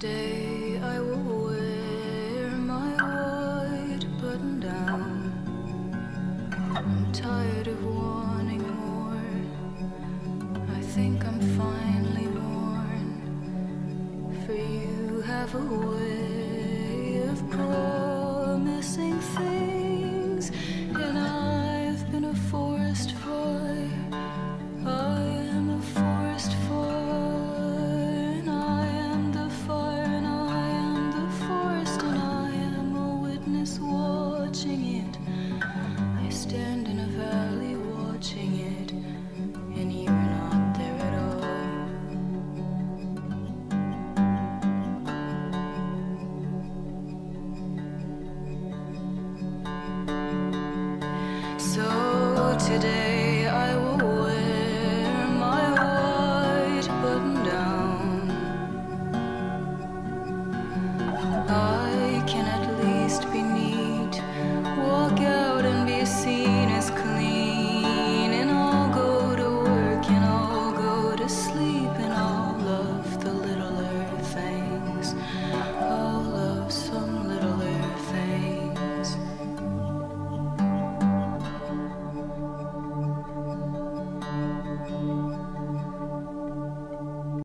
Today I will wear my white button down. I'm tired of wanting more. I think I'm finally worn. For you have a way of growing.